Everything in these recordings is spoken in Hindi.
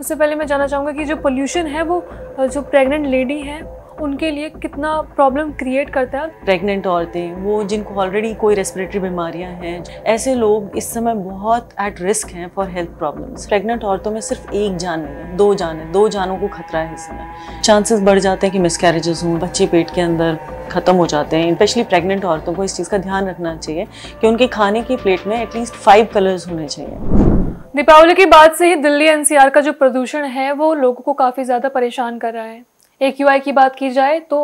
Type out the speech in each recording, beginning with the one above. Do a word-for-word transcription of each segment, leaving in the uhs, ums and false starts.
उससे पहले मैं जानना चाहूँगा कि जो पोल्यूशन है वो जो प्रेग्नेंट लेडी है उनके लिए कितना प्रॉब्लम क्रिएट करता है। प्रेग्नेंट औरतें, वो जिनको ऑलरेडी कोई रेस्पिरेटरी बीमारियां हैं, ऐसे लोग इस समय बहुत एट रिस्क हैं फॉर हेल्थ प्रॉब्लम्स। प्रेग्नेंट औरतों में सिर्फ एक जान नहीं है, दो जान है, दो जानों को खतरा है इस समय। चांसेस बढ़ जाते हैं कि मिसकैरेजेस हों, बच्चे पेट के अंदर ख़त्म हो जाते हैं। स्पेशली प्रेग्नेंट औरतों को इस चीज़ का ध्यान रखना चाहिए कि उनके खाने की प्लेट में एटलीस्ट फाइव कलर्स होने चाहिए। दीपावली के बाद से ही दिल्ली एनसीआर का जो प्रदूषण है वो लोगों को काफ़ी ज़्यादा परेशान कर रहा है। एक्यूआई की बात की जाए तो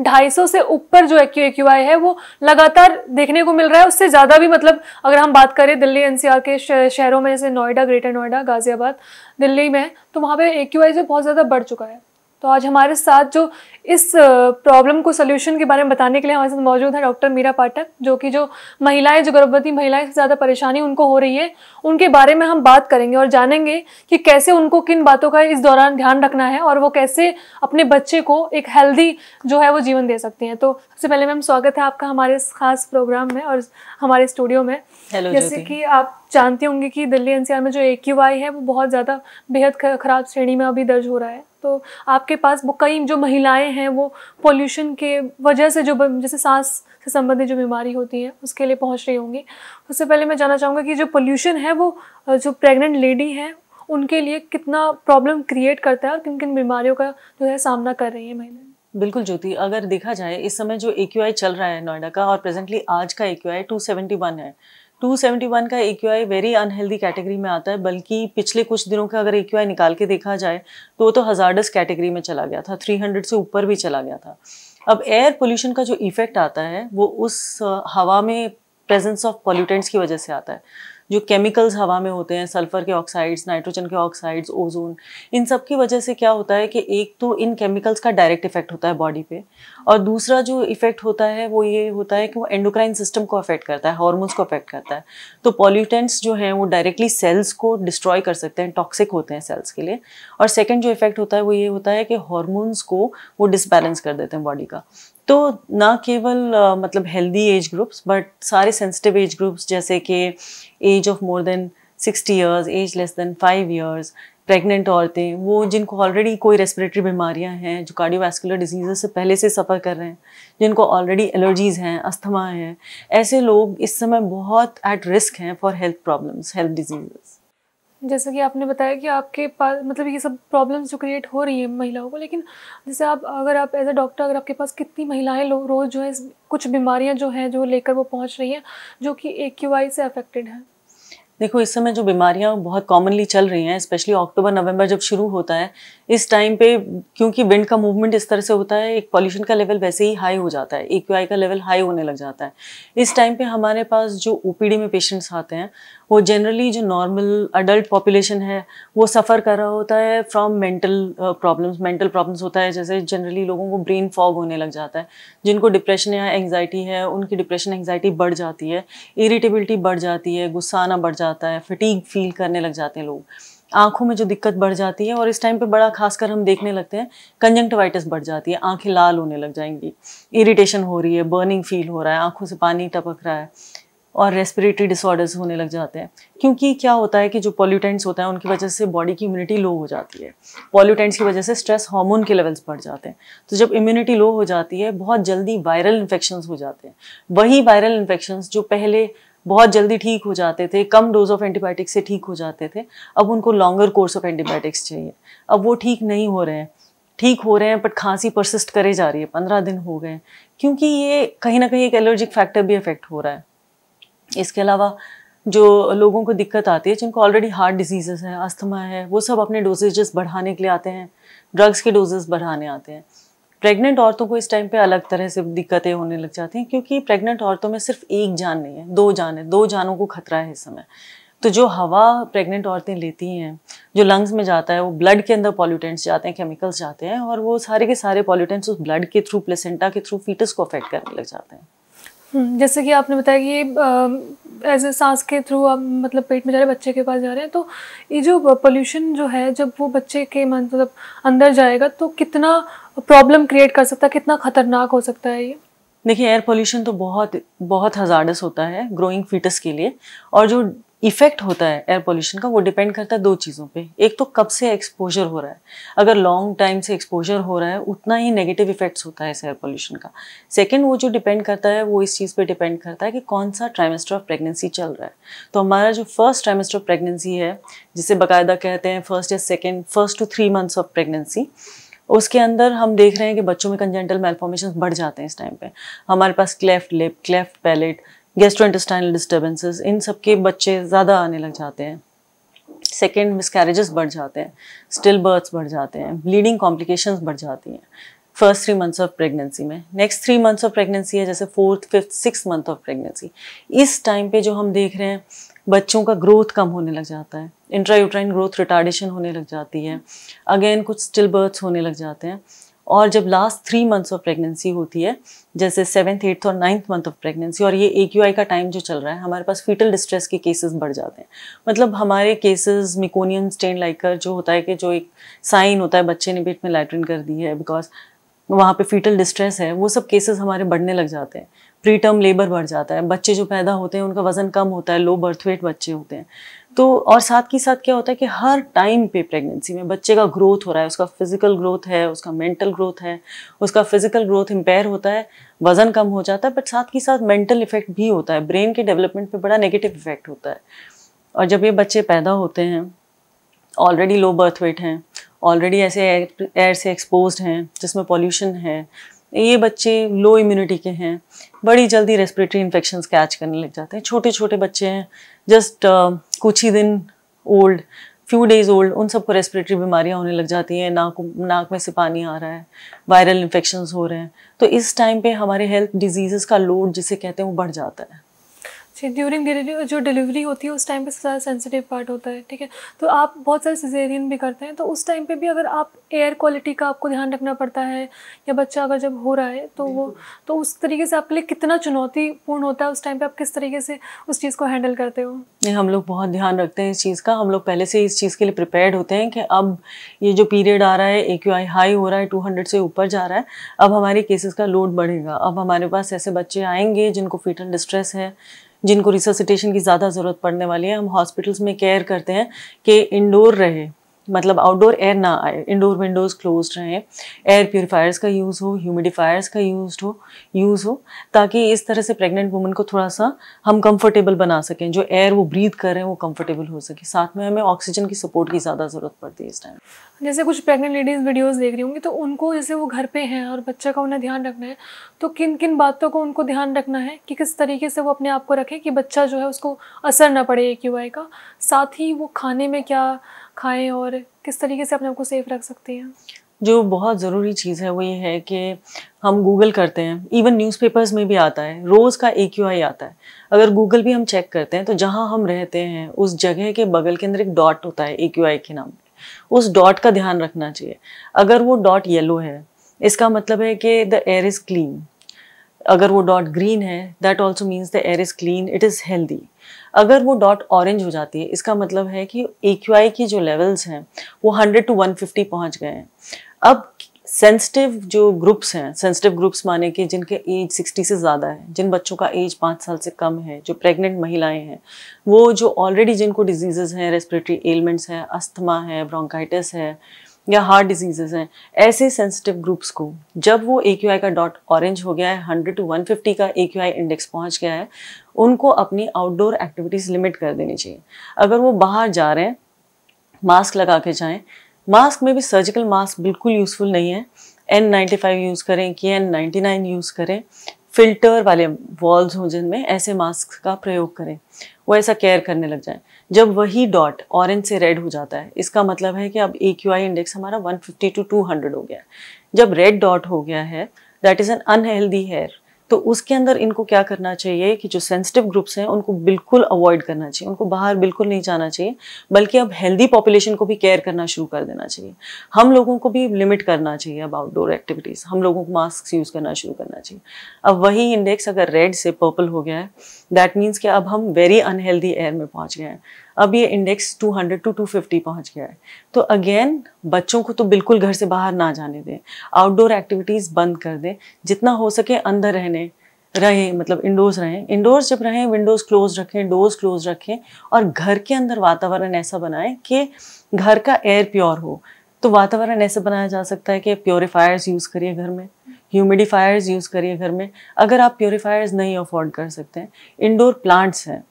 दो सौ पचास से ऊपर जो एक्यूआई है वो लगातार देखने को मिल रहा है। उससे ज़्यादा भी, मतलब अगर हम बात करें दिल्ली एनसीआर के शहरों में जैसे नोएडा, ग्रेटर नोएडा, गाज़ियाबाद, दिल्ली में, तो वहाँ पे एक्यूआई जो बहुत ज़्यादा बढ़ चुका है। तो आज हमारे साथ जो इस प्रॉब्लम को सोल्यूशन के बारे में बताने के लिए हमारे साथ मौजूद है डॉक्टर मीरा पाठक, जो कि जो महिलाएं, जो गर्भवती महिलाएं से ज़्यादा परेशानी उनको हो रही है उनके बारे में हम बात करेंगे और जानेंगे कि कैसे उनको किन बातों का इस दौरान ध्यान रखना है और वो कैसे अपने बच्चे को एक हेल्दी जो है वो जीवन दे सकती हैं। तो सबसे पहले मैम, स्वागत है आपका हमारे इस खास प्रोग्राम में और हमारे स्टूडियो में। जैसे कि आप जानती होंगी कि दिल्ली एनसीआर में जो एक्यूआई है वो बहुत ज़्यादा बेहद ख़राब श्रेणी में अभी दर्ज हो रहा है। तो आपके पास वो कई जो महिलाएं हैं वो पोल्यूशन के वजह से जो जैसे सांस से संबंधित जो बीमारी होती है उसके लिए पहुंच रही होंगी। उससे पहले मैं जानना चाहूँगा कि जो पोल्यूशन है वो जो प्रेग्नेंट लेडी हैं उनके लिए कितना प्रॉब्लम क्रिएट करता है और किन किन बीमारियों का जो है सामना कर रही है महिलाएं। बिल्कुल ज्योति, अगर देखा जाए इस समय जो एक्यूआई चल रहा है नोएडा का, और प्रेजेंटली आज का एक्यूआई दो सौ इकहत्तर है। दो सौ इकहत्तर का एक्यूआई वेरी अनहेल्दी कैटेगरी में आता है। बल्कि पिछले कुछ दिनों का अगर एक्यूआई निकाल के देखा जाए तो वो तो हजार्डस कैटेगरी में चला गया था, तीन सौ से ऊपर भी चला गया था। अब एयर पोल्यूशन का जो इफेक्ट आता है वो उस हवा में प्रेजेंस ऑफ पॉल्यूटेंट्स की वजह से आता है। जो केमिकल्स हवा में होते हैं, सल्फर के ऑक्साइड्स, नाइट्रोजन के ऑक्साइड्स, ओजोन, इन सब की वजह से क्या होता है कि एक तो इन केमिकल्स का डायरेक्ट इफेक्ट होता है बॉडी पे, और दूसरा जो इफेक्ट होता है वो ये होता है कि वो एंडोक्राइन सिस्टम को अफेक्ट करता है, हॉर्मोन्स को अफेक्ट करता है। तो पॉल्यूटेंट्स जो हैं वो डायरेक्टली सेल्स को डिस्ट्रॉय कर सकते हैं, टॉक्सिक होते हैं सेल्स के लिए। और सेकेंड जो इफेक्ट होता है वो ये होता है कि हॉर्मोन्स को वो डिसबैलेंस कर देते हैं बॉडी का। तो ना केवल आ, मतलब हेल्दी एज ग्रुप्स बट सारे सेंसिटिव एज ग्रुप्स, जैसे कि age of more than sixty years, age less than five years, pregnant औरतें, वो जिनको ऑलरेडी कोई रेस्पिरेटरी बीमारियां हैं, जो कार्डियोवैस्कुलर डिजीज़ से पहले से सफ़र कर रहे हैं, जिनको ऑलरेडी एलर्जीज़ हैं, अस्थमा है, ऐसे लोग इस समय बहुत एट रिस्क हैं for health problems, health disease. जैसे कि आपने बताया कि आपके पास मतलब ये सब प्रॉब्लम्स जो क्रिएट हो रही है महिलाओं को, लेकिन जैसे आप अगर आप एज अ डॉक्टर अगर आपके पास कितनी महिलाएं लोग रोज़ जो है कुछ बीमारियां जो हैं जो लेकर वो पहुंच रही हैं जो कि एक्यूआई से अफेक्टेड हैं? देखो, इस समय जो बीमारियां बहुत कॉमनली चल रही हैं, स्पेशली अक्टूबर नवंबर जब शुरू होता है, इस टाइम पे क्योंकि विंड का मूवमेंट इस तरह से होता है, एक पॉल्यूशन का लेवल वैसे ही हाई हो जाता है, एक्यूआई का लेवल हाई होने लग जाता है। इस टाइम पे हमारे पास जो ओपीडी में पेशेंट्स आते हैं वो जनरली जो नॉर्मल अडल्ट पॉपुलेशन है वो सफ़र कर रहा होता है from mental problems. Mental problems होता है जैसे जनरली लोगों को ब्रेन फॉग होने लग जाता है, जिनको डिप्रेशन या एंग्जाइटी है उनकी डिप्रेशन एंग्जाइटी बढ़ जाती है, इरिटेबिलिटी बढ़ जाती है, गुस्सा आना बढ़ जाता है, फटीग फील करने लग जाते हैं लोग, आंखों में जो दिक्कत बढ़ जाती है, और इस टाइम पे बड़ा खासकर हम देखने लगते हैं कंजंक्टिवाइटिस बढ़ जाती है, आंखें लाल होने लग जाएंगी, इरिटेशन हो रही है, बर्निंग फील हो रहा है, आंखों से पानी टपक रहा है, और रेस्पिरेटरी डिसऑर्डर्स होने लग जाते हैं। क्योंकि क्या होता है कि जो पॉल्यूटेंट्स होता है उनकी वजह से बॉडी की इम्यूनिटी लो हो जाती है, पॉल्यूटेंट्स की वजह से स्ट्रेस हार्मोन के लेवल्स बढ़ जाते हैं। तो जब इम्यूनिटी लो हो जाती है बहुत जल्दी वायरल इन्फेक्शंस हो जाते हैं। वही वायरल इन्फेक्शंस जो पहले बहुत जल्दी ठीक हो जाते थे, कम डोज ऑफ एंटीबायोटिक्स से ठीक हो जाते थे, अब उनको लॉन्गर कोर्स ऑफ एंटीबायोटिक्स चाहिए। अब वो ठीक नहीं हो रहे हैं, ठीक हो रहे हैं बट खांसी परसिस्ट करे जा रही है, पंद्रह दिन हो गए, क्योंकि ये कहीं ना कहीं एक एलर्जिक फैक्टर भी अफेक्ट हो रहा है। इसके अलावा जो लोगों को दिक्कत आती है, जिनको ऑलरेडी हार्ट डिजीजेस हैं, अस्थमा है, वो सब अपने डोजेजेस बढ़ाने के लिए आते हैं, ड्रग्स के डोजेस बढ़ाने आते हैं। प्रेग्नेंट औरतों को इस टाइम पे अलग तरह से दिक्कतें होने लग जाती हैं, क्योंकि प्रेग्नेंट औरतों में सिर्फ एक जान नहीं है, दो जान है, दो जानों को खतरा है इस समय। तो जो हवा प्रेग्नेंट औरतें लेती हैं जो लंग्स में जाता है वो ब्लड के अंदर पॉल्यूटेंट्स जाते हैं, केमिकल्स जाते हैं, और वो सारे के सारे पॉल्यूटेंट्स उस ब्लड के थ्रू, प्लेसेंटा के थ्रू फीटस को अफेक्ट करने लग जाते हैं। जैसे कि आपने बताया कि एज ए सांस के थ्रू आप मतलब पेट में जा रहे बच्चे के पास जा रहे हैं, तो ये जो पोल्यूशन जो है जब वो बच्चे के मतलब अंदर जाएगा तो कितना प्रॉब्लम क्रिएट कर सकता है, कितना खतरनाक हो सकता है ये? देखिए, एयर पोल्यूशन तो बहुत बहुत हजार्डस होता है ग्रोइंग फीटस के लिए, और जो इफेक्ट होता है एयर पोल्यूशन का, वो डिपेंड करता है दो चीज़ों पे। एक तो कब से एक्सपोजर हो रहा है, अगर लॉन्ग टाइम से एक्सपोजर हो रहा है उतना ही नेगेटिव इफेक्ट्स होता है इस एयर पोल्यूशन का। सेकंड, वो जो डिपेंड करता है वो इस चीज़ पे डिपेंड करता है कि कौन सा ट्राइमेस्टर ऑफ प्रेगनेंसी चल रहा है। तो हमारा जो फर्स्ट ट्राइमेस्टर ऑफ प्रेगनेंसी है, जिसे बाकायदा कहते हैं फर्स्ट या second, first two three months of pregnancy, उसके अंदर हम देख रहे हैं कि बच्चों में कंजेंटल मेलफॉर्मेशंस बढ़ जाते हैं। इस टाइम पे हमारे पास cleft lip, cleft palate, gastrointestinal disturbances, इन सब के बच्चे ज़्यादा आने लग जाते हैं। सेकेंड, मिसकैरेजेस बढ़ जाते हैं, स्टिल बर्थ्स बढ़ जाते हैं, ब्लीडिंग कॉम्प्लिकेशंस बढ़ जाती हैं first three months of pregnancy में। Next three months of pregnancy है जैसे fourth, fifth, six month of pregnancy, इस टाइम पे जो हम देख रहे हैं बच्चों का ग्रोथ कम होने लग जाता है, इंट्रायूट्राइन ग्रोथ रिटार्डेशन होने लग जाती है, अगेन कुछ स्टिल बर्थ्स होने लग जाते हैं। और जब last three months of pregnancy होती है जैसे सेवन्थ, एट्थ और नाइन्थ मंथ ऑफ प्रेगनेंसी, और ये ए क्यू आई का टाइम जो चल रहा है, हमारे पास फीटल डिस्ट्रेस के केसेस बढ़ जाते हैं। मतलब हमारे केसेस मिकोनियन स्टेन लाइकर जो होता है कि जो एक साइन होता है बच्चे ने पेट में लैट्रिन कर दी है बिकॉज वहाँ पे फीटल डिस्ट्रेस है, वो सब केसेस हमारे बढ़ने लग जाते हैं। प्री टर्म लेबर बढ़ जाता है, बच्चे जो पैदा होते हैं उनका वजन कम होता है, लो बर्थ वेट बच्चे होते हैं। तो और साथ ही साथ क्या होता है कि हर टाइम पे प्रेगनेंसी में बच्चे का ग्रोथ हो रहा है, उसका फिजिकल ग्रोथ है, उसका मेंटल ग्रोथ है, उसका फिजिकल ग्रोथ इम्पेयर होता है, वजन कम हो जाता है, बट साथ ही साथ मेंटल इफेक्ट भी होता है, ब्रेन के डेवलपमेंट पर बड़ा नेगेटिव इफेक्ट होता है। और जब ये बच्चे पैदा होते हैं ऑलरेडी लो बर्थ वेट हैं, ऑलरेडी ऐसे एयर से एक्सपोज्ड हैं जिसमें पॉल्यूशन है, ये बच्चे लो इम्यूनिटी के हैं, बड़ी जल्दी रेस्पिरेटरी इन्फेक्शंस कैच करने लग जाते हैं। छोटे छोटे बच्चे हैं, जस्ट uh, कुछ ही दिन ओल्ड, फ्यू डेज ओल्ड, उन सबको रेस्पिरेटरी बीमारियां होने लग जाती हैं, नाक नाक में से पानी आ रहा है, वायरल इन्फेक्शंस हो रहे हैं। तो इस टाइम पे हमारे हेल्थ डिजीज़ का लोड जिसे कहते हैं वो बढ़ जाता है। ड्यूरिंग डिलीवरी जो डिलीवरी होती है उस टाइम पे सबसे ज़्यादा सेंसिटिव पार्ट होता है, ठीक है। तो आप बहुत सारे सिजेरियन भी करते हैं, तो उस टाइम पे भी अगर आप एयर क्वालिटी का आपको ध्यान रखना पड़ता है, या बच्चा अगर जब हो रहा है तो वो तो उस तरीके से आपके लिए कितना चुनौतीपूर्ण होता है, उस टाइम पे आप किस तरीके से उस चीज़ को हैंडल करते हो? नहीं, हम लोग बहुत ध्यान रखते हैं इस चीज़ का। हम लोग पहले से इस चीज़ के लिए प्रिपेयर्ड होते हैं कि अब ये जो पीरियड आ रहा है, ए क्यू आई हाई हो रहा है, टू हंड्रेड से ऊपर जा रहा है, अब हमारे केसेस का लोड बढ़ेगा, अब हमारे पास ऐसे बच्चे आएंगे जिनको फीटल डिस्ट्रेस है, जिनको रिसर्सिटेशन की ज़्यादा ज़रूरत पड़ने वाली है। हम हॉस्पिटल्स में केयर करते हैं कि इंडोर रहे, मतलब आउटडोर एयर ना आए, इंडोर विंडोज़ क्लोज रहें, एयर प्योरीफायर्स का यूज़ हो, ह्यूमिडिफायर्स का यूज हो यूज़ हो ताकि इस तरह से प्रेग्नेंट वुमन को थोड़ा सा हम कंफर्टेबल बना सकें, जो एयर वो ब्रीथ कर रहे हैं वो कंफर्टेबल हो सके। साथ में हमें ऑक्सीजन की सपोर्ट की ज़्यादा ज़रूरत पड़ती है इस टाइम। जैसे कुछ प्रेग्नेंट लेडीज़ वीडियोस देख रही होंगी, तो उनको जैसे वो घर पे हैं और बच्चे का उन्हें ध्यान रखना है, तो किन किन बातों को उनको ध्यान रखना है कि किस तरीके से वो अपने आप को रखें कि बच्चा जो है उसको असर ना पड़े ए क्यू आई का, साथ ही वो खाने में क्या खाएं और किस तरीके से अपने आप को सेफ रख सकती हैं? जो बहुत ज़रूरी चीज़ है वो ये है कि हम गूगल करते हैं, इवन न्यूज़पेपर्स में भी आता है, रोज़ का ए क्यू आई आता है। अगर गूगल भी हम चेक करते हैं तो जहाँ हम रहते हैं उस जगह के बगल के अंदर एक डॉट होता है ए क्यू आई के नाम पे, उस डॉट का ध्यान रखना चाहिए। अगर वो डॉट येलो है इसका मतलब है कि द एयर इज़ क्लीन, अगर वो डॉट ग्रीन है that also means the air is clean, it is healthy. अगर वो डॉट ऑरेंज हो जाती है इसका मतलब है कि ए क्यू आई की जो लेवल्स हैं वो हंड्रेड टू वन फिफ्टी पहुंच गए हैं। अब सेंसिटिव जो ग्रुप्स हैं, सेंसिटिव ग्रुप्स माने कि जिनके एज सिक्सटी से ज़्यादा है, जिन बच्चों का एज पाँच साल से कम है, जो प्रेग्नेंट महिलाएं हैं, वो जो ऑलरेडी जिनको डिजीज़ हैं, रेस्पिरेटरी एलिमेंट्स हैं, अस्थमा है, ब्रोंकाइटिस है या हार्ट डिजीज़ हैं, ऐसे सेंसिटिव ग्रुप्स को जब वो ए क्यू आई का डॉट ऑरेंज हो गया है, हंड्रेड टू वन फिफ्टी का ए क्यू आई इंडेक्स पहुंच गया है, उनको अपनी आउटडोर एक्टिविटीज़ लिमिट कर देनी चाहिए। अगर वो बाहर जा रहे हैं मास्क लगा के जाएँ, मास्क में भी सर्जिकल मास्क बिल्कुल यूज़फुल नहीं है, एन नाइन्टी फाइव यूज़ करें कि एन नाइन्टी नाइन यूज़ करें, फिल्टर वाले वॉल्स हों जिनमें, ऐसे मास्क का प्रयोग करें, वो ऐसा केयर करने लग जाए। जब वही डॉट ऑरेंज से रेड हो जाता है इसका मतलब है कि अब ए क्यू आई इंडेक्स हमारा one fifty two two hundred हो गया है। जब रेड डॉट हो गया है that is an unhealthy hair, तो उसके अंदर इनको क्या करना चाहिए कि जो सेंसिटिव ग्रुप्स हैं उनको बिल्कुल अवॉइड करना चाहिए, उनको बाहर बिल्कुल नहीं जाना चाहिए, बल्कि अब हेल्दी पॉपुलेशन को भी केयर करना शुरू कर देना चाहिए। हम लोगों को भी लिमिट करना चाहिए अब आउटडोर एक्टिविटीज़, हम लोगों को मास्क यूज़ करना शुरू करना चाहिए। अब वही इंडेक्स अगर रेड से पर्पल हो गया है दैट मीन्स कि अब हम वेरी अनहेल्दी एयर में पहुँच गए हैं, अब ये index two hundred two two fifty पहुंच गया है। तो अगेन बच्चों को तो बिल्कुल घर से बाहर ना जाने दें, आउटडोर एक्टिविटीज़ बंद कर दें, जितना हो सके अंदर रहने, रहे, मतलब इंडोर्स रहें, इंडोर्स जब रहें विंडोज क्लोज रखें, डोर्स क्लोज रखें और घर के अंदर वातावरण ऐसा बनाएं कि घर का एयर प्योर हो। तो वातावरण ऐसे बनाया जा सकता है कि प्योरीफायर्स यूज़ करिए घर में, ह्यूमिडिफायर्स यूज़ करिए घर में। अगर आप प्योरीफायर्स नहीं अफोर्ड कर सकते हैं, इंडोर प्लांट्स हैं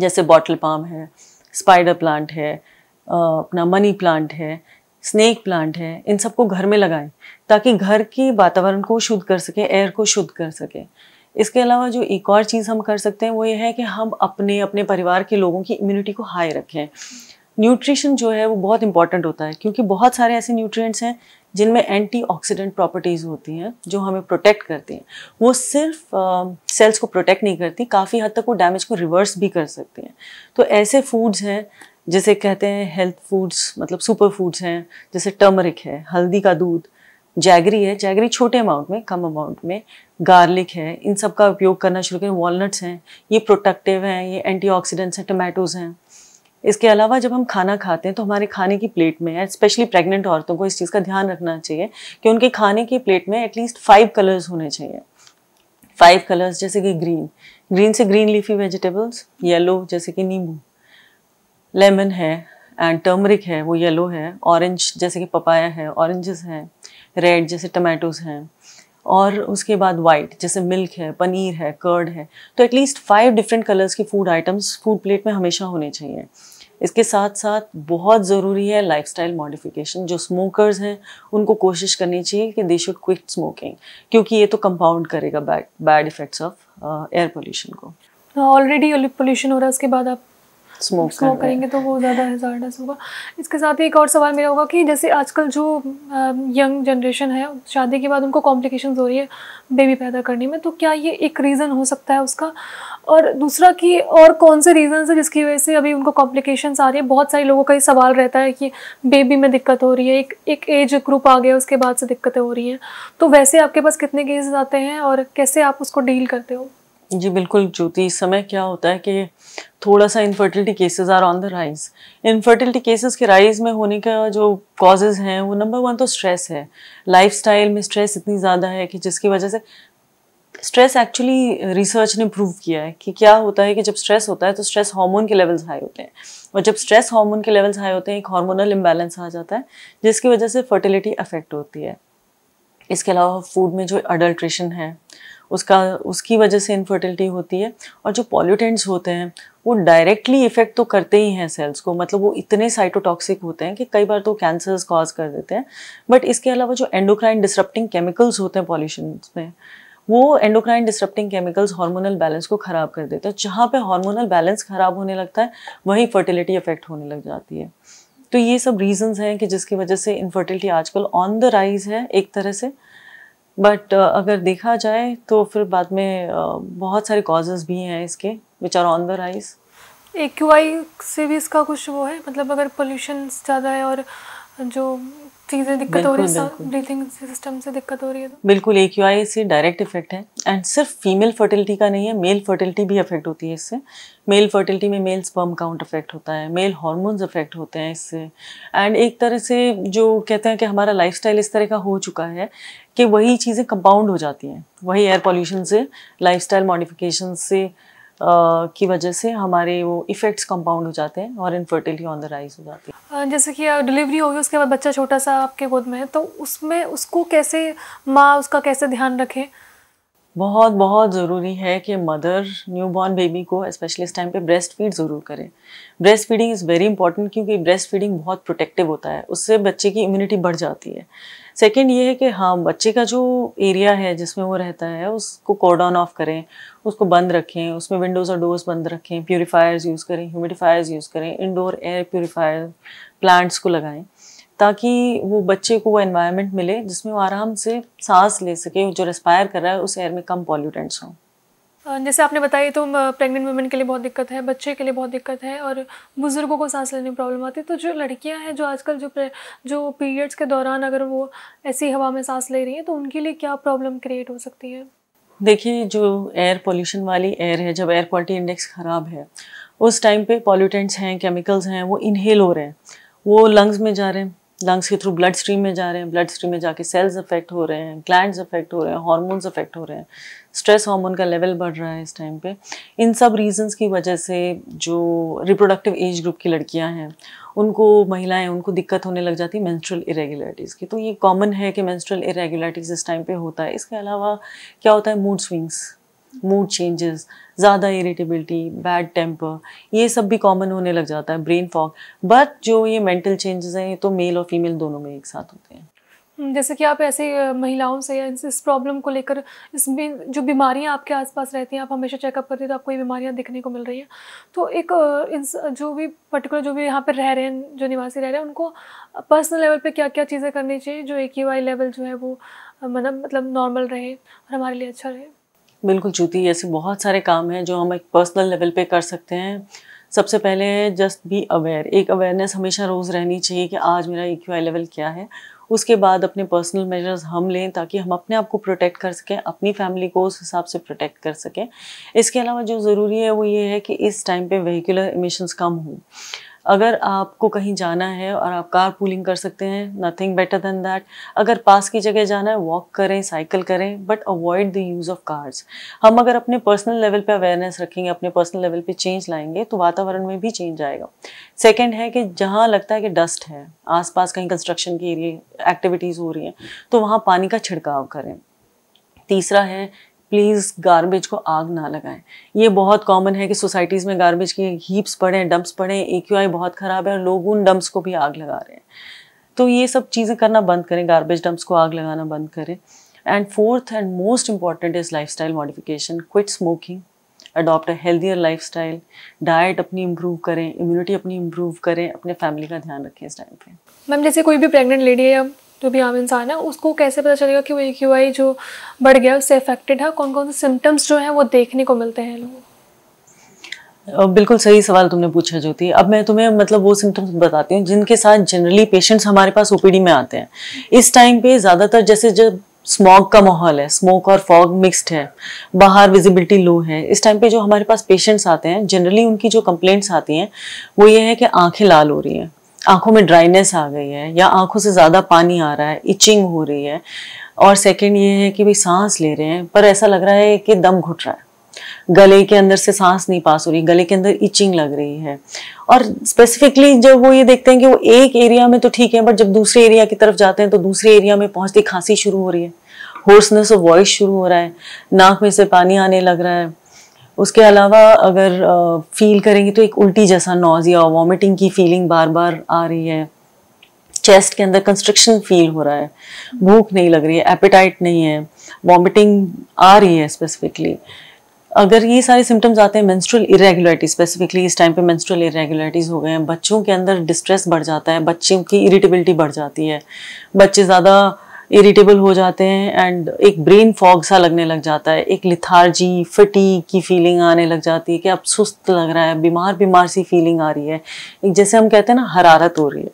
जैसे बॉटल पाम है, स्पाइडर प्लांट है, अपना मनी प्लांट है, स्नेक प्लांट है, इन सबको घर में लगाएं ताकि घर की वातावरण को शुद्ध कर सके, एयर को शुद्ध कर सके। इसके अलावा जो एक और चीज़ हम कर सकते हैं वो ये है कि हम अपने अपने परिवार के लोगों की इम्यूनिटी को हाई रखें। न्यूट्रिशन जो है वो बहुत इंपॉर्टेंट होता है क्योंकि बहुत सारे ऐसे न्यूट्रिएंट्स हैं जिनमें एंटीऑक्सीडेंट प्रॉपर्टीज़ होती हैं जो हमें प्रोटेक्ट करती हैं। वो सिर्फ सेल्स uh, को प्रोटेक्ट नहीं करती, काफ़ी हद तक वो डैमेज को रिवर्स भी कर सकती हैं। तो ऐसे फूड्स हैं जैसे कहते हैं हेल्थ फूड्स, मतलब सुपर फूड्स हैं, जैसे टर्मरिक है, हल्दी का दूध, जैगरी है, जैगरी छोटे अमाउंट में, कम अमाउंट में, गार्लिक है, इन सब का उपयोग करना शुरू करें। वॉलनट्स हैं, ये प्रोटेक्टिव हैं, ये एंटीऑक्सीडेंट्स हैं, टमाटोज़ हैं। इसके अलावा जब हम खाना खाते हैं तो हमारे खाने की प्लेट में, स्पेशली प्रेग्नेंट औरतों को इस चीज़ का ध्यान रखना चाहिए कि उनके खाने की प्लेट में एटलीस्ट फाइव कलर्स होने चाहिए। फाइव कलर्स जैसे कि ग्रीन, ग्रीन से ग्रीन लीफी वेजिटेबल्स, येलो जैसे कि नींबू, लेमन है एंड टर्मरिक है वो येलो है, ऑरेंज जैसे कि पपाया है, ऑरेंजेस हैं, रेड जैसे टमाटोज हैं, और उसके बाद वाइट जैसे मिल्क है, पनीर है, कर्ड है। तो एटलीस्ट फाइव डिफरेंट कलर्स की फूड आइटम्स फूड प्लेट में हमेशा होने चाहिए। इसके साथ साथ बहुत ज़रूरी है लाइफस्टाइल मॉडिफिकेशन। जो स्मोकर्स हैं उनको कोशिश करनी चाहिए कि दे शुड क्विट स्मोकिंग, क्योंकि ये तो कंपाउंड करेगा bad bad effects of air pollution को। ऑलरेडी पोल्यूशन हो रहा है, उसके बाद आप स्मोक स्मोक करेंगे तो वो ज़्यादा हैज़ार्डस होगा। इसके साथ एक और सवाल मेरा होगा कि जैसे आजकल जो यंग जनरेशन है, शादी के बाद उनको कॉम्प्लिकेशंस हो रही है बेबी पैदा करने में, तो क्या ये एक रीज़न हो सकता है उसका? और दूसरा कि और कौन से रीज़न्स है जिसकी वजह से अभी उनको कॉम्प्लिकेशंस आ रही है? बहुत सारे लोगों का ये सवाल रहता है कि बेबी में दिक्कत हो रही है, एक एक एज ग्रुप आ गया उसके बाद से दिक्कतें हो रही हैं। तो वैसे आपके पास कितने केसेस आते हैं और कैसे आप उसको डील करते हो? जी बिल्कुल ज्योति, इस समय क्या होता है कि थोड़ा सा infertility cases are on the rise. Infertility cases के राइज में होने का जो कॉजेज़ हैं वो नंबर वन तो स्ट्रेस है। लाइफस्टाइल में स्ट्रेस इतनी ज़्यादा है कि जिसकी वजह से स्ट्रेस, एक्चुअली रिसर्च ने प्रूव किया है कि क्या होता है कि जब स्ट्रेस होता है तो स्ट्रेस हार्मोन के लेवल्स हाई होते हैं, और जब स्ट्रेस हार्मोन के लेवल्स हाई होते हैं एक हार्मोनल इम्बैलेंस आ जाता है जिसकी वजह से फर्टिलिटी अफेक्ट होती है। इसके अलावा फूड में जो अडल्ट्रेशन है उसका उसकी वजह से इनफर्टिलिटी होती है। और जो पॉल्यूटेंट्स होते हैं वो डायरेक्टली इफ़ेक्ट तो करते ही हैं सेल्स को, मतलब वो इतने साइटोटॉक्सिक होते हैं कि कई बार तो कैंसर्स कॉज कर देते हैं। बट इसके अलावा जो एंडोक्राइन डिसरप्टिंग केमिकल्स होते हैं पॉल्यूशन में, वो endocrine disrupting chemicals hormonal balance को ख़राब कर देते हैं। जहाँ पे हार्मोनल बैलेंस ख़राब होने लगता है वहीं फर्टिलिटी इफ़ेक्ट होने लग जाती है। तो ये सब रीजंस हैं कि जिसकी वजह से इनफर्टिलिटी आजकल ऑन द राइज है एक तरह से। बट uh, अगर देखा जाए तो फिर बाद में uh, बहुत सारे कॉजेज़ भी हैं इसके which are on the rise. AQI से भी इसका कुछ वो है, मतलब अगर पोल्यूशन ज़्यादा है और जो चीज़ें दिक्कत हो रही है, ब्रीथिंग सिस्टम से दिक्कत हो रही है तो बिल्कुल एक्यूआई से डायरेक्ट इफेक्ट है। एंड सिर्फ फीमेल फर्टिलिटी का नहीं है, मेल फर्टिलिटी भी अफेक्ट होती है इससे। मेल फर्टिलिटी में मेल स्पर्म काउंट अफेक्ट होता है, मेल हार्मोन्स अफेक्ट होते हैं इससे। एंड एक तरह से जो कहते हैं कि हमारा लाइफस्टाइल इस तरह का हो चुका है कि वही चीज़ें कंपाउंड हो जाती हैं, वही एयर पॉल्यूशन से, लाइफस्टाइल मॉडिफिकेशन से Uh, की वजह से हमारे वो इफ़ेक्ट्स कंपाउंड हो जाते हैं और इनफर्टिलिटी ऑन द राइज हो जाती है। uh, जैसे कि डिलीवरी होगी उसके बाद बच्चा छोटा सा आपके गोद में है, तो उसमें उसको कैसे, माँ उसका कैसे ध्यान रखें? बहुत बहुत ज़रूरी है कि मदर न्यूबॉर्न बेबी को स्पेशली इस टाइम पे ब्रेस्ट फीड ज़रूर करें। Breast feeding is very important क्योंकि ब्रेस्ट फीडिंग बहुत प्रोटेक्टिव होता है, उससे बच्चे की इम्यूनिटी बढ़ जाती है। सेकंड ये है कि हाँ, बच्चे का जो एरिया है जिसमें वो रहता है उसको कॉर्डन ऑफ करें, उसको बंद रखें, उसमें विंडोज़ और डोर्स बंद रखें, प्योरीफायर्स यूज़ करें, ह्यूमिडिफायर्स यूज़ करें, इंडोर एयर प्योरीफायर प्लांट्स को लगाएँ ताकि वो बच्चे को वो एनवायरनमेंट मिले जिसमें वो आराम से सांस ले सके, जो रेस्पायर कर रहा है उस एयर में कम पॉल्यूटेंट्स हों। जैसे आपने बताया तो प्रेग्नेंट वुमेन के लिए बहुत दिक्कत है, बच्चे के लिए बहुत दिक्कत है और बुज़ुर्गों को सांस लेने में प्रॉब्लम आती है। तो जो लड़कियां हैं जो आजकल जो जो पीरियड्स के दौरान अगर वो ऐसी हवा में सांस ले रही हैं तो उनके लिए क्या प्रॉब्लम क्रिएट हो सकती है? देखिए, जो एयर पोल्यूशन वाली एयर है, जब एयर क्वालिटी इंडेक्स ख़राब है उस टाइम पर पॉल्यूटेंट्स हैं, केमिकल्स हैं, वो इनहेल हो रहे हैं, वो लंग्स में जा रहे हैं, लंग्स के थ्रू ब्लड स्ट्रीम में जा रहे हैं, ब्लड स्ट्रीम में जाके सेल्स अफेक्ट हो रहे हैं, ग्लैंड्स अफेक्ट हो रहे हैं, हार्मोन्स अफेक्ट हो रहे हैं, स्ट्रेस हार्मोन का लेवल बढ़ रहा है इस टाइम पे। इन सब रीजंस की वजह से जो रिप्रोडक्टिव एज ग्रुप की लड़कियां हैं उनको, महिलाएं, उनको दिक्कत होने लग जाती है मेंस्ट्रुअल इरेगुलरिटीज़ की। तो ये कॉमन है कि मेंस्ट्रुअल इरेगुलरिटीज़ इस टाइम पे होता है। इसके अलावा क्या होता है, मूड स्विंग्स, मूड चेंजेस, ज़्यादा इरिटेबिलिटी, बैड टेम्पर, ये सब भी कॉमन होने लग जाता है, ब्रेन फॉग। बट जो ये मेंटल चेंजेस हैं ये तो मेल और फीमेल दोनों में एक साथ होते हैं। जैसे कि आप ऐसे महिलाओं से या इस प्रॉब्लम को लेकर, इसमें जो बीमारियां आपके आसपास रहती हैं, आप हमेशा चेकअप करते हैं तो आपको ये बीमारियां दिखने को मिल रही हैं, तो एक जो भी पर्टिकुलर जो भी यहाँ पर रह रहे हैं, जो निवासी रह रहे हैं, उनको पर्सनल लेवल पे क्या क्या चीज़ें करनी चाहिए जो एक्यूआई लेवल जो है वो मतलब मतलब नॉर्मल रहे और हमारे लिए अच्छा रहे? बिल्कुल ज्योति, ऐसे बहुत सारे काम हैं जो हम एक पर्सनल लेवल पे कर सकते हैं। सबसे पहले है जस्ट बी अवेयर, एक अवेयरनेस हमेशा रोज़ रहनी चाहिए कि आज मेरा एक्यूआई लेवल क्या है। उसके बाद अपने पर्सनल मेजर्स हम लें ताकि हम अपने आप को प्रोटेक्ट कर सकें, अपनी फैमिली को उस हिसाब से प्रोटेक्ट कर सकें। इसके अलावा जो ज़रूरी है वो ये है कि इस टाइम पे व्हीकुलर इमिशंस कम हों। अगर आपको कहीं जाना है और आप कार पूलिंग कर सकते हैं, नथिंग बेटर देन दैट। अगर पास की जगह जाना है, वॉक करें, साइकिल करें, but avoid the use of cars. हम अगर अपने पर्सनल लेवल पे अवेयरनेस रखेंगे, अपने पर्सनल लेवल पे चेंज लाएंगे तो वातावरण में भी चेंज आएगा। सेकेंड है कि जहाँ लगता है कि डस्ट है आसपास, कहीं कंस्ट्रक्शन की एरिया एक्टिविटीज़ हो रही हैं, तो वहाँ पानी का छिड़काव करें। तीसरा है प्लीज़ गार्बेज को आग ना लगाएं। ये बहुत कॉमन है कि सोसाइटीज़ में गार्बेज की हीप्स पड़े हैं, डंप्स पड़े हैं, एक्यूआई बहुत ख़राब है और लोग उन डंप्स को भी आग लगा रहे हैं। तो ये सब चीज़ें करना बंद करें, गार्बेज डंप्स को आग लगाना बंद करें। And fourth and most important is lifestyle modification. Quit smoking, adopt a healthier lifestyle, diet अपनी इम्प्रूव करें, इम्यूनिटी अपनी इम्प्रूव करें, अपने फैमिली का ध्यान रखें इस टाइम पर। मैम जैसे कोई भी प्रेगनेंट लेडी है, जो भी आम इंसान है, उसको कैसे पता चलेगा कि वो एक्यूआई जो बढ़ गया उससे अफेक्टेड है? कौन कौन से सिम्टम्स जो हैं वो देखने को मिलते हैं लोगों? बिल्कुल सही सवाल तुमने पूछा ज्योति। अब मैं तुम्हें मतलब वो सिम्टम्स बताती हूँ जिनके साथ जनरली पेशेंट्स हमारे पास ओपीडी में आते हैं। इस टाइम पे ज़्यादातर जैसे जब स्मॉग का माहौल है, स्मोक और फॉग मिक्स्ड है, बाहर विजिबिलिटी लो है, इस टाइम पे जो हमारे पास पेशेंट्स आते हैं जनरली उनकी जो कंप्लेंट्स आती हैं वो ये है कि आँखें लाल हो रही हैं, आँखों में ड्राइनेस आ गई है या आँखों से ज़्यादा पानी आ रहा है, इचिंग हो रही है। और सेकंड ये है कि भाई सांस ले रहे हैं पर ऐसा लग रहा है कि दम घुट रहा है, गले के अंदर से सांस नहीं पास हो रही, गले के अंदर इचिंग लग रही है। और स्पेसिफिकली जब वो ये देखते हैं कि वो एक एरिया में तो ठीक है बट जब दूसरे एरिया की तरफ जाते हैं तो दूसरे एरिया में पहुँचती खांसी शुरू हो रही है, होर्सनेस ऑफ वॉइस शुरू हो रहा है, नाक में से पानी आने लग रहा है। उसके अलावा अगर फील करेंगे तो एक उल्टी जैसा, नॉजिया, वॉमिटिंग की फीलिंग बार बार आ रही है, चेस्ट के अंदर कंस्ट्रिक्शन फील हो रहा है, भूख नहीं लग रही है, एपेटाइट नहीं है, वॉमिटिंग आ रही है स्पेसिफिकली। अगर ये सारे सिम्टम्स आते हैं, मेंस्ट्रुअल इरेगुलरिटी, स्पेसिफिकली इस टाइम पे मेंस्ट्रुअल इरेगुलरिटीज़ हो गए हैं, बच्चों के अंदर डिस्ट्रेस बढ़ जाता है, बच्चों की इरिटेबिलिटी बढ़ जाती है, बच्चे ज़्यादा इरिटेबल हो जाते हैं एंड एक ब्रेन फॉग सा लगने लग जाता है, एक लिथार्जी, फटीग की फीलिंग आने लग जाती है कि अब सुस्त लग रहा है, बीमार बीमार सी फीलिंग आ रही है, एक जैसे हम कहते हैं ना हरारत हो रही है,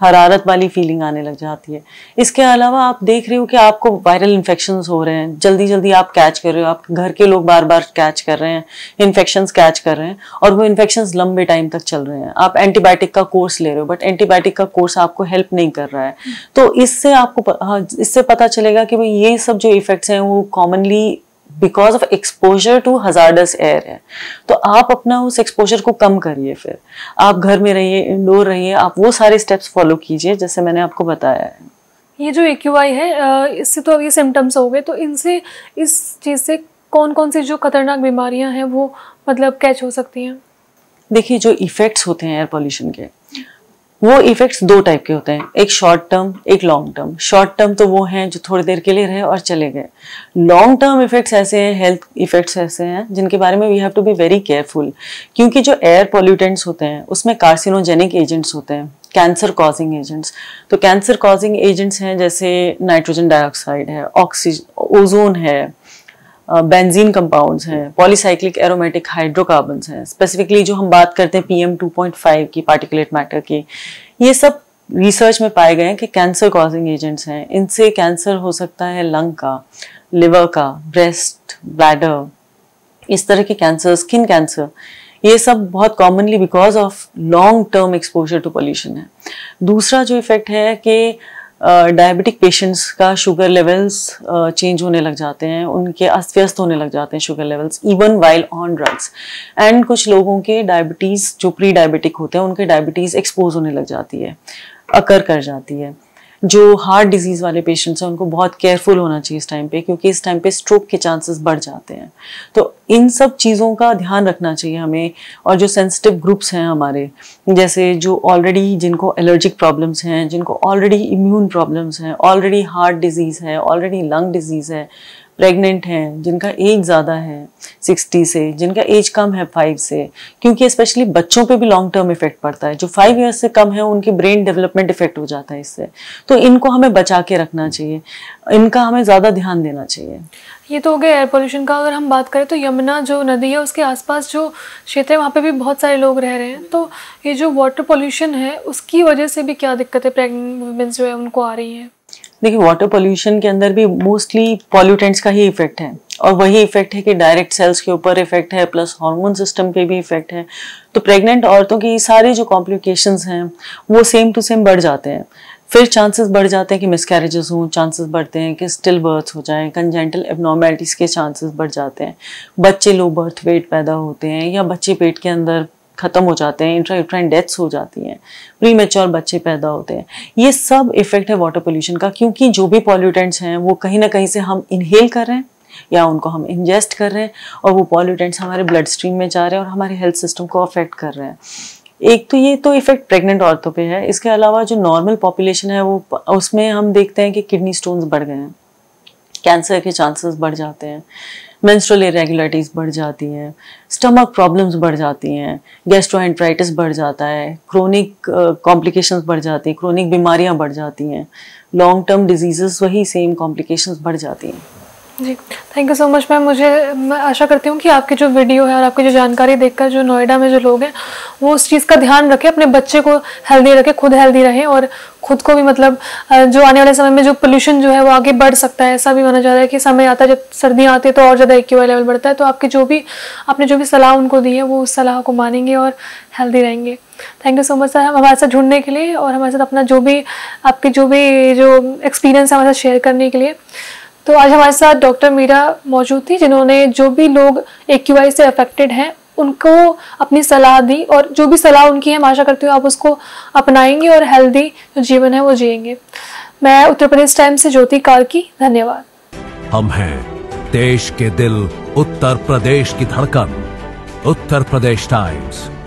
हरारत वाली फीलिंग आने लग जाती है। इसके अलावा आप देख रहे हो कि आपको वायरल इन्फेक्शंस हो रहे हैं, जल्दी जल्दी आप कैच कर रहे हो, आप घर के लोग बार बार कैच कर रहे हैं, इन्फेक्शंस कैच कर रहे हैं और वो इन्फेक्शंस लंबे टाइम तक चल रहे हैं। आप एंटीबायोटिक का कोर्स ले रहे हो बट एंटीबायोटिक का कोर्स आपको हेल्प नहीं कर रहा है। तो इससे आपको, इससे पता चलेगा कि भाई ये सब जो इफेक्ट्स हैं वो commonly because of exposure to hazardous air है। तो आप अपना उस एक्सपोजर को कम करिए, फिर आप घर में रहिए, इंडोर रहिए, आप वो सारे स्टेप्स फॉलो कीजिए जैसे मैंने आपको बताया है। ये जो एक्यूआई है, इससे तो अब ये सिम्टम्स हो गए, तो इनसे, इस चीज़ से कौन कौन सी जो खतरनाक बीमारियां हैं वो मतलब कैच हो सकती हैं? देखिए जो इफ़ेक्ट्स होते हैं एयर पोल्यूशन के, वो इफ़ेक्ट्स दो टाइप के होते हैं, एक शॉर्ट टर्म, एक लॉन्ग टर्म। शॉर्ट टर्म तो वो हैं जो थोड़ी देर के लिए रहे और चले गए। लॉन्ग टर्म इफ़ेक्ट्स ऐसे हैं, हेल्थ इफ़ेक्ट्स ऐसे हैं जिनके बारे में we have to be very careful, क्योंकि जो एयर पॉल्यूटेंट्स होते हैं उसमें कार्सिनोजेनिक एजेंट्स होते हैं, कैंसर कॉजिंग एजेंट्स। तो कैंसर कॉजिंग एजेंट्स हैं जैसे नाइट्रोजन डाइऑक्साइड है, ऑक्सीजन, ओजोन है, बेंजीन कंपाउंड्स हैं, पॉलीसाइक्लिक एरोमेटिक हाइड्रोकार्बन्स हैं, स्पेसिफिकली जो हम बात करते हैं पीएम टू पॉइंट फाइव की, पार्टिकुलेट मैटर की। ये सब रिसर्च में पाए गए हैं कि कैंसर कॉजिंग एजेंट्स हैं। इनसे कैंसर हो सकता है लंग का, लिवर का, ब्रेस्ट, ब्लैडर, इस तरह के कैंसर, स्किन कैंसर, ये सब बहुत commonly because of long term exposure to pollution है। दूसरा जो इफेक्ट है कि डायबिटिक uh, पेशेंट्स का शुगर लेवल्स चेंज uh, होने लग जाते हैं, उनके अस्त व्यस्त होने लग जाते हैं sugar levels even while on drugs. And कुछ लोगों के डायबिटीज़ जो प्री डायबिटिक होते हैं उनके डायबिटीज़ एक्सपोज होने लग जाती है, अकर कर जाती है। जो हार्ट डिजीज़ वाले पेशेंट्स हैं उनको बहुत केयरफुल होना चाहिए इस टाइम पे, क्योंकि इस टाइम पे स्ट्रोक के चांसेस बढ़ जाते हैं। तो इन सब चीज़ों का ध्यान रखना चाहिए हमें। और जो सेंसिटिव ग्रुप्स हैं हमारे, जैसे जो ऑलरेडी जिनको एलर्जिक प्रॉब्लम्स हैं, जिनको ऑलरेडी इम्यून प्रॉब्लम्स हैं, ऑलरेडी हार्ट डिजीज़ है, ऑलरेडी लंग डिजीज़ है, प्रेग्नेंट हैं, जिनका एज ज़्यादा है सिक्सटी से, जिनका एज कम है फाइव से, क्योंकि स्पेशली बच्चों पे भी लॉन्ग टर्म इफेक्ट पड़ता है। जो फाइव इयर्स से कम है उनकी ब्रेन डेवलपमेंट इफेक्ट हो जाता है इससे। तो इनको हमें बचा के रखना चाहिए, इनका हमें ज़्यादा ध्यान देना चाहिए। ये तो हो गया एयर पोल्यूशन का। अगर हम बात करें तो यमुना जो नदी है उसके आसपास जो क्षेत्र है वहाँ पे भी बहुत सारे लोग रह रहे हैं, तो ये जो वाटर पोल्यूशन है उसकी वजह से भी क्या दिक्कतें प्रेगनेंट वुमेन्स जो है उनको आ रही हैं? देखिए, वाटर पोल्यूशन के अंदर भी मोस्टली पॉल्यूटेंट्स का ही इफेक्ट है, और वही इफेक्ट है कि डायरेक्ट सेल्स के ऊपर इफेक्ट है, प्लस हार्मोन सिस्टम पे भी इफेक्ट है। तो प्रेग्नेंट औरतों की सारी जो कॉम्प्लिकेशंस हैं वो सेम टू सेम बढ़ जाते हैं। फिर चांसेस बढ़ जाते हैं कि मिसकैरेजेस हों, चांसेस बढ़ते हैं कि स्टिल बर्थ हो जाएं, कंजेंटल एबनॉर्मेलिटीज़ के चांसेस बढ़ जाते हैं, बच्चे लो बर्थ वेट पैदा होते हैं या बच्चे पेट के अंदर ख़त्म हो जाते हैं, इंट्रा यूट्राइन डेथ्स हो जाती हैं, प्रीमेच्योर बच्चे पैदा होते हैं। ये सब इफेक्ट है वाटर पोल्यूशन का, क्योंकि जो भी पॉल्यूटेंट्स हैं वो कहीं ना कहीं से हम इनहेल कर रहे हैं या उनको हम इंजेस्ट कर रहे हैं, और वो पॉल्यूटेंट्स हमारे ब्लड स्ट्रीम में जा रहे हैं और हमारे हेल्थ सिस्टम को अफेक्ट कर रहे हैं। एक तो ये तो इफेक्ट प्रेग्नेंट औरतों पे है। इसके अलावा जो नॉर्मल पॉपुलेशन है वो उसमें हम देखते हैं कि किडनी स्टोन्स बढ़ गए हैं, कैंसर के चांसेस बढ़ जाते हैं, मेंस्ट्रुअल इरेगुलरिटीज़ बढ़ जाती हैं, स्टमक प्रॉब्लम्स बढ़ जाती हैं, गैस्ट्रोएंट्राइटिस बढ़ जाता है, क्रोनिक कॉम्प्लिकेशंस uh, बढ़ जाती हैं, क्रोनिक बीमारियां बढ़ जाती हैं, लॉन्ग टर्म डिजीज़ेस वही सेम कॉम्प्लिकेशंस बढ़ जाती हैं। जी, thank you so much ma'am. मुझे मैं आशा करती हूँ कि आपकी जो वीडियो है और आपकी जो जानकारी देखकर जो नोएडा में जो लोग हैं वो उस चीज़ का ध्यान रखें, अपने बच्चे को हेल्दी रखें, खुद हेल्दी रहें और खुद को भी, मतलब जो आने वाले समय में जो पोल्यूशन जो है वो आगे बढ़ सकता है। ऐसा भी माना जा रहा है कि समय आता है, जब सर्दियाँ आती है तो और ज़्यादा एक्यूआई लेवल बढ़ता है। तो आपकी जो भी आपने जो भी सलाह उनको दी है वो उस सलाह को मानेंगे और हेल्दी रहेंगे। Thank you so much sir, हमारे साथ जुड़ने के लिए और हमारे साथ अपना जो भी आपकी जो भी जो एक्सपीरियंस है हमारे साथ शेयर करने के लिए। तो आज हमारे साथ डॉक्टर मीरा मौजूद थी, जिन्होंने जो भी लोग एक्यूआई से अफेक्टेड हैं उनको अपनी सलाह दी, और जो भी सलाह उनकी है मैं आशा करती हूँ आप उसको अपनाएंगे और हेल्दी जो जीवन है वो जिएंगे। मैं उत्तर प्रदेश टाइम्स से ज्योति कार्की, धन्यवाद। हम हैं देश के दिल, उत्तर प्रदेश की धड़कन, उत्तर प्रदेश टाइम्स।